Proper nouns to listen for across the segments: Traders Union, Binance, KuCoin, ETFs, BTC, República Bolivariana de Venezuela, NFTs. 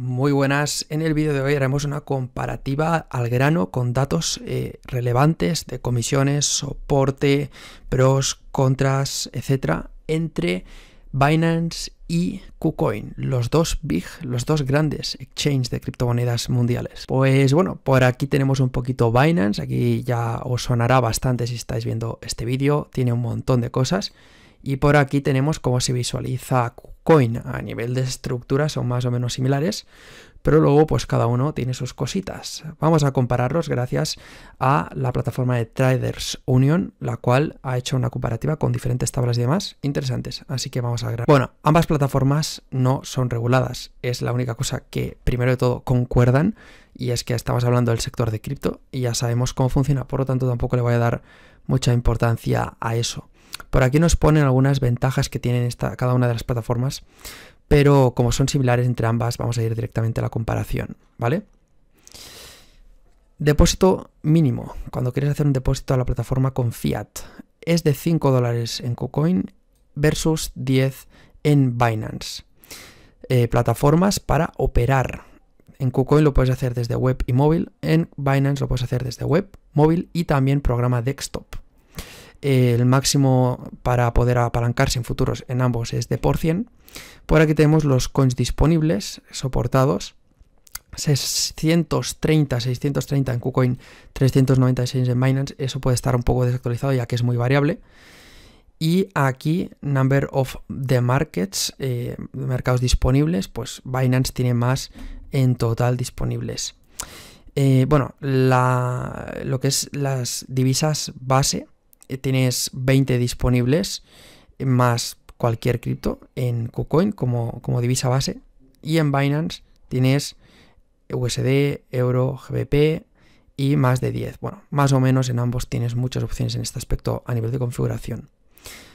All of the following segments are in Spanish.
Muy buenas, en el vídeo de hoy haremos una comparativa al grano con datos relevantes de comisiones, soporte, pros, contras, etcétera, entre Binance y KuCoin, los dos grandes exchanges de criptomonedas mundiales. Pues bueno, por aquí tenemos un poquito Binance, aquí ya os sonará bastante si estáis viendo este vídeo, tiene un montón de cosas. Y por aquí tenemos cómo se visualiza KuCoin. A nivel de estructura son más o menos similares, pero luego pues cada uno tiene sus cositas. Vamos a compararlos gracias a la plataforma de Traders Union, la cual ha hecho una comparativa con diferentes tablas y demás interesantes. Así que vamos a grabar. Bueno, ambas plataformas no son reguladas. Es la única cosa que primero de todo concuerdan, y es que estamos hablando del sector de cripto y ya sabemos cómo funciona. Por lo tanto, tampoco le voy a dar mucha importancia a eso. Por aquí nos ponen algunas ventajas que tienen cada una de las plataformas, pero como son similares entre ambas, vamos a ir directamente a la comparación, ¿vale? Depósito mínimo. Cuando quieres hacer un depósito a la plataforma con fiat, es de 5 dólares en KuCoin versus 10 en Binance. Plataformas para operar. En KuCoin lo puedes hacer desde web y móvil, en Binance lo puedes hacer desde web, móvil y también programa desktop. El máximo para poder apalancarse en futuros en ambos es de %. Por aquí tenemos los coins disponibles, soportados. 630 en KuCoin, 396 en Binance. Eso puede estar un poco desactualizado ya que es muy variable. Y aquí, number of the markets, mercados disponibles, pues Binance tiene más en total disponibles. Bueno, lo que es las divisas base, tienes 20 disponibles más cualquier cripto en KuCoin como divisa base, y en Binance tienes USD, euro, GBP y más de 10. Bueno, más o menos en ambos tienes muchas opciones en este aspecto a nivel de configuración.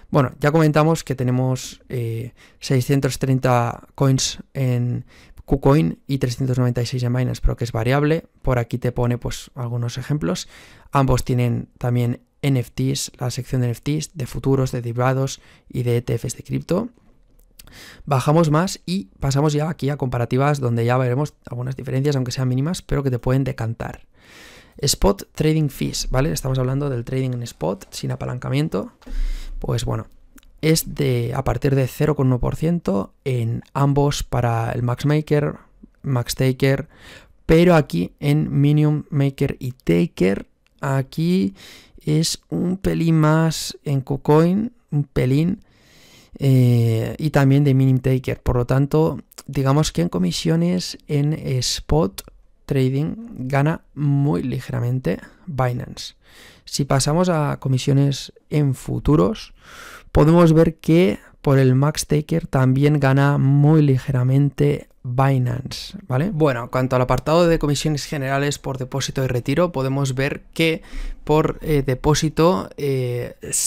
Bueno, ya comentamos que tenemos 630 coins en KuCoin y 396 en Binance, pero que es variable. Por aquí te pone pues algunos ejemplos. Ambos tienen también NFTs, la sección de NFTs, de futuros, de derivados y de ETFs de cripto. Bajamos más y pasamos ya aquí a comparativas donde ya veremos algunas diferencias, aunque sean mínimas, pero que te pueden decantar. Spot Trading Fees, ¿vale? Estamos hablando del trading en spot, sin apalancamiento. Pues bueno, es de a partir de 0,1% en ambos para el Max Maker, Max Taker, pero aquí en Minimum Maker y Taker, aquí es un pelín más en KuCoin, un pelín, y también de Minimum Taker. Por lo tanto, digamos que en comisiones en spot trading gana muy ligeramente Binance. Si pasamos a comisiones en futuros, podemos ver que por el Max Taker también gana muy ligeramente Binance, ¿vale? Bueno, cuanto al apartado de comisiones generales por depósito y retiro, podemos ver que por depósito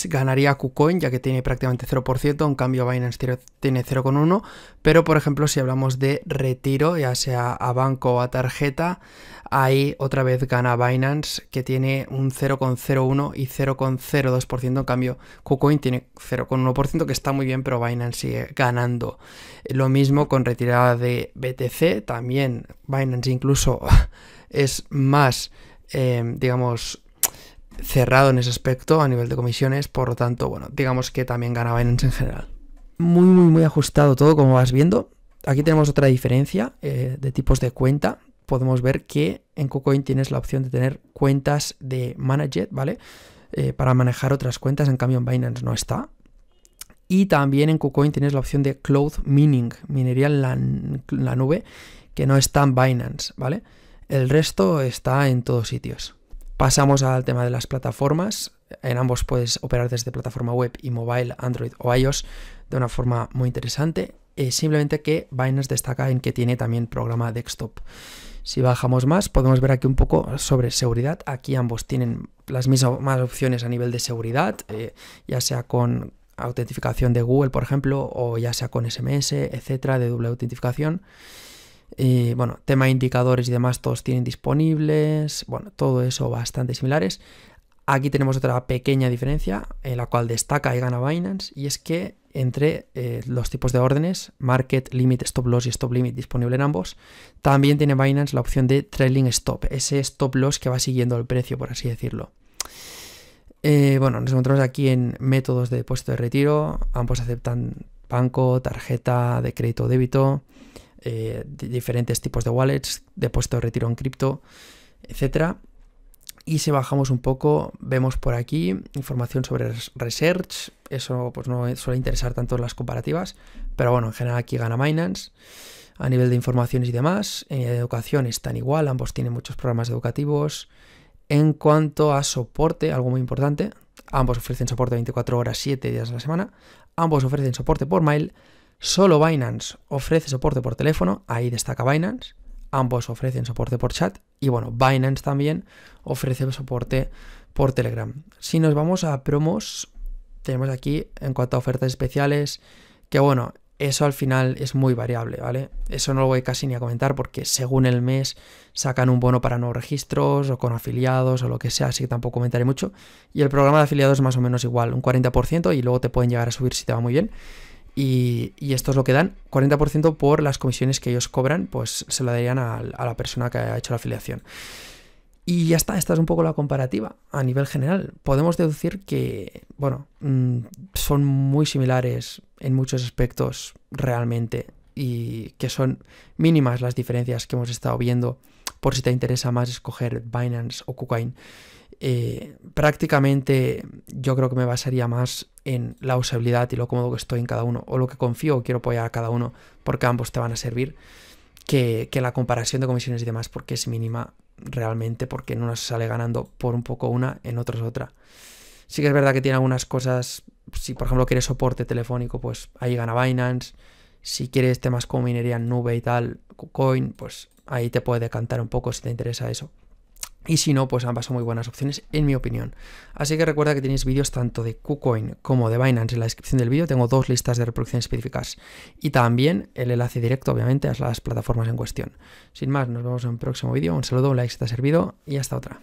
ganaría KuCoin, ya que tiene prácticamente 0%, en cambio Binance tiene 0,1%, pero por ejemplo si hablamos de retiro, ya sea a banco o a tarjeta, ahí otra vez gana Binance, que tiene un 0,01% y 0,02%, en cambio KuCoin tiene 0,1%, que está muy bien, pero Binance sigue ganando. Lo mismo con retirada de BTC, también Binance incluso es más, digamos, cerrado en ese aspecto a nivel de comisiones, por lo tanto, bueno, digamos que también gana Binance en general. Muy, muy, muy ajustado todo, como vas viendo. Aquí tenemos otra diferencia de tipos de cuenta. Podemos ver que en KuCoin tienes la opción de tener cuentas de Managed, ¿vale? Para manejar otras cuentas, en cambio en Binance no está. Y también en KuCoin tienes la opción de Cloud Mining, minería en la nube, que no está en Binance, ¿vale? El resto está en todos sitios. Pasamos al tema de las plataformas. En ambos puedes operar desde plataforma web y mobile, Android o iOS, de una forma muy interesante. Simplemente que Binance destaca en que tiene también programa desktop. Si bajamos más, podemos ver aquí un poco sobre seguridad. Aquí ambos tienen las mismas opciones a nivel de seguridad, ya sea con autentificación de Google, por ejemplo, o ya sea con SMS, etcétera, de doble autentificación. Bueno, tema de indicadores y demás, todos tienen disponibles. Bueno, todo eso bastante similares. Aquí tenemos otra pequeña diferencia, la cual destaca y gana Binance, y es que entre los tipos de órdenes, Market Limit, Stop Loss y Stop Limit disponible en ambos, también tiene Binance la opción de Trailing Stop, ese Stop Loss que va siguiendo el precio, por así decirlo. Bueno, nos encontramos aquí en métodos de depósito de retiro, ambos aceptan banco, tarjeta de crédito o débito, diferentes tipos de wallets, depósito de retiro en cripto, etcétera. Y si bajamos un poco, vemos por aquí información sobre research. Eso pues no suele interesar tanto en las comparativas, pero bueno, en general aquí gana Binance. A nivel de informaciones y demás, en educación están igual, ambos tienen muchos programas educativos. En cuanto a soporte, algo muy importante, ambos ofrecen soporte 24 horas, 7 días a la semana. Ambos ofrecen soporte por mail. Solo Binance ofrece soporte por teléfono, ahí destaca Binance. Ambos ofrecen soporte por chat y bueno, Binance también ofrece soporte por Telegram. Si nos vamos a promos, tenemos aquí en cuanto a ofertas especiales, que bueno, eso al final es muy variable, ¿vale? Eso no lo voy casi ni a comentar porque según el mes sacan un bono para nuevos registros o con afiliados o lo que sea, así que tampoco comentaré mucho. Y el programa de afiliados es más o menos igual, un 40% y luego te pueden llegar a subir si te va muy bien. Y esto es lo que dan, 40% por las comisiones que ellos cobran, pues se lo darían a la persona que ha hecho la afiliación. Y ya está, esta es un poco la comparativa a nivel general. Podemos deducir que, bueno, son muy similares en muchos aspectos realmente y que son mínimas las diferencias que hemos estado viendo, por si te interesa más escoger Binance o KuCoin. Prácticamente yo creo que me basaría más en la usabilidad y lo cómodo que estoy en cada uno, o lo que confío o quiero apoyar a cada uno, porque ambos te van a servir, que la comparación de comisiones y demás, porque es mínima realmente, porque en unas sale ganando por un poco una, en otras otra. Sí que es verdad que tiene algunas cosas, si por ejemplo quieres soporte telefónico, pues ahí gana Binance. Si quieres temas como minería en nube y tal, KuCoin, pues ahí te puede decantar un poco si te interesa eso. Y si no, pues ambas son muy buenas opciones, en mi opinión. Así que recuerda que tenéis vídeos tanto de KuCoin como de Binance en la descripción del vídeo. Tengo dos listas de reproducción específicas y también el enlace directo, obviamente, a las plataformas en cuestión. Sin más, nos vemos en un próximo vídeo. Un saludo, un like si te ha servido y hasta otra.